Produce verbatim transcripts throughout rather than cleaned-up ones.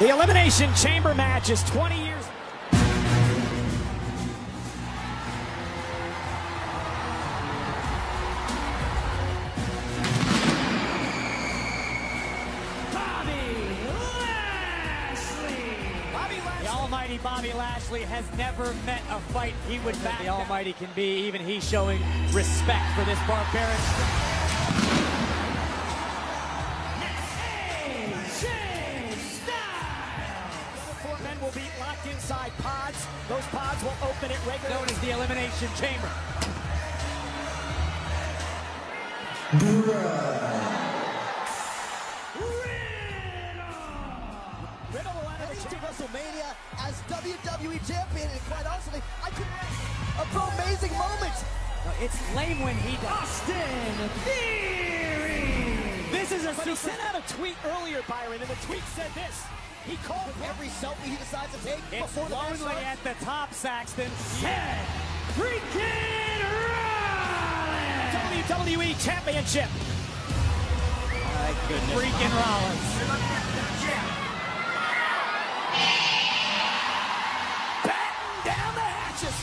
The Elimination Chamber match is twenty years... Bobby Lashley! Bobby Lashley! The almighty Bobby Lashley has never met a fight he would back. The almighty can be, even he showing respect for this barbarian... Be locked inside pods. Those pods will open at regular. Known as the Elimination Chamber. Riddle. Riddle will enter to WrestleMania as W W E champion, and quite honestly, I could a pro amazing moment. No, it's lame when he does. Austin Theory. This is a. But he sent out a tweet earlier, Byron, and the tweet said this. He called every selfie he decides to take it's before the match. Lonely at the top, Saxton. Seth Freakin Rollins! W W E Championship. My goodness. Freakin Rollins. Batten down the hatches.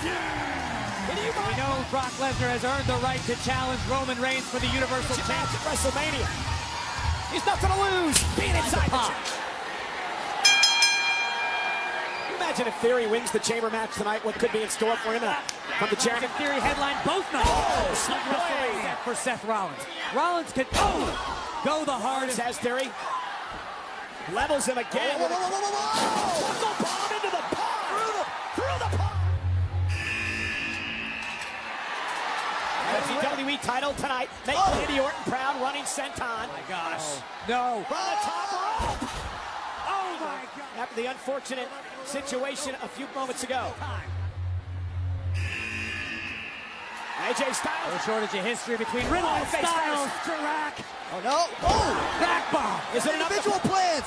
Lesnar! We know Brock Lesnar has earned the right to challenge Roman Reigns for the Universal Championship at WrestleMania. He's not going to lose being inside the pop. Imagine if Theory wins the chamber match tonight, what could be in store for him from the chair. Theory headline both nights. Oh, snuck WrestleMania for Seth Rollins. Rollins could oh, go the hardest. Has Theory levels him again. Whoa, whoa, whoa, whoa, whoa, whoa. Buckle bomb into the pod. Through the, through the pod. W W E title tonight. Make oh. Randy Orton proud, running senton. Oh my gosh. Oh. No. From the top rope. Oh my God. After the unfortunate situation a few moments ago. A J Styles. A little shortage of history between Riddle and Styles. Styles. Dirac. Oh no. Oh. Back bomb. Is it individual plans?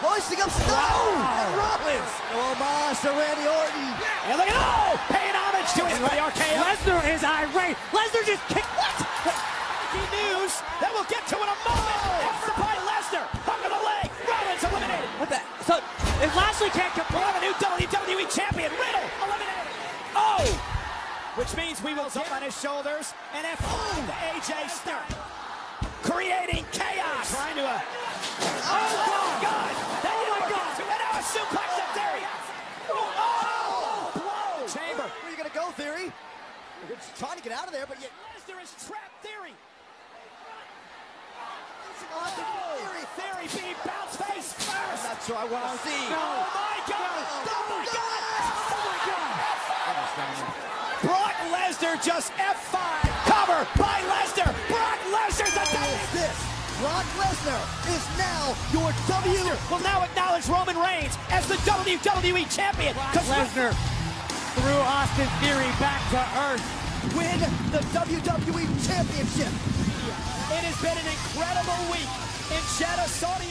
Hoisting up Snow. Oh. Rollins. No homage to Randy Orton. Yeah. And look at oh. Paying homage to his by R K O. Lesnar is irate. Lesnar just kicked. What? Breaking news that we'll get to in a moment. Oh. Effort by Lesnar. Hook of the leg. Rollins eliminated. What the? So if Lashley can't compete, a new W W E champion. Riddle eliminated. Oh. Which means we will jump on his shoulders and F five oh. to A J Styles. Creating chaos. Trying to. Uh, oh, oh God. God. Suplex of Theory. Oh, oh, blow. Chamber. Where are you going to go, Theory? We're just trying to get out of there, but yet. Lesnar is trapped, Theory. Oh, Theory. Theory being bounced face first. I'm not sure I want to see. No. Oh, my God. No. Oh, my God. Oh, my God. Brock Lesnar just F five. Cover by Lesnar. Brock Lesnar's a this? Brock Lesnar is now your W. Lesnar will now acknowledge Roman Reigns as the W W E champion. Brock Lesnar threw Austin Theory back to earth. Win the W W E championship. It has been an incredible week in Jeddah, Saudi Arabia.